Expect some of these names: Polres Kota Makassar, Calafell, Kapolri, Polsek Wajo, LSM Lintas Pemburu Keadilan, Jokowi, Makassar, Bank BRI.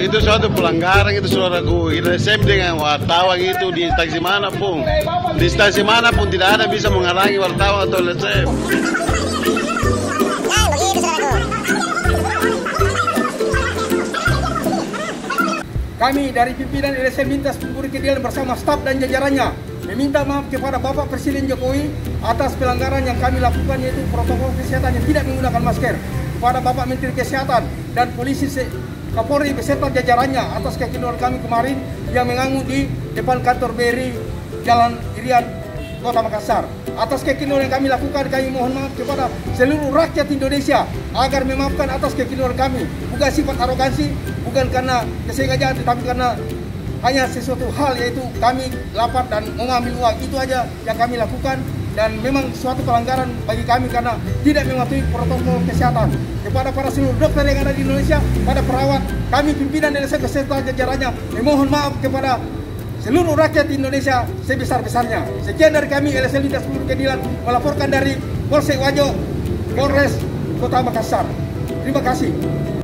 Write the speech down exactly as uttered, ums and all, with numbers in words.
Itu suatu pelanggaran, itu suaraku. Kita L S M dengan wartawan itu di instansi manapun, di instansi manapun tidak ada bisa menghalangi wartawan atau L S M. Kami dari pimpinan L S M Lintas Pemburu Keadilan bersama staf dan jajarannya meminta maaf kepada Bapak Presiden Jokowi atas pelanggaran yang kami lakukan, yaitu protokol kesehatan yang tidak menggunakan masker, kepada Bapak Menteri Kesehatan dan Polisi Kapolri beserta jajarannya atas kekeliruan kami kemarin yang mengganggu di depan kantor B R I Jalan Irian Kota Makassar. Atas kekeliruan yang kami lakukan, kami mohon maaf kepada seluruh rakyat Indonesia agar memaafkan atas kekeliruan kami. Bukan sifat arogansi, bukan karena kesengajaan, tetapi karena hanya sesuatu hal, yaitu kami lapar dan mengambil uang. Itu aja yang kami lakukan. Dan memang suatu pelanggaran bagi kami karena tidak mematuhi protokol kesehatan. Kepada para seluruh dokter yang ada di Indonesia, pada perawat, kami pimpinan L S M beserta jajarannya memohon maaf kepada seluruh rakyat Indonesia sebesar-besarnya. Sekian dari kami L S M Lintas Pemburu Keadilan, melaporkan dari Polsek Wajo, Polres Kota Makassar. Terima kasih.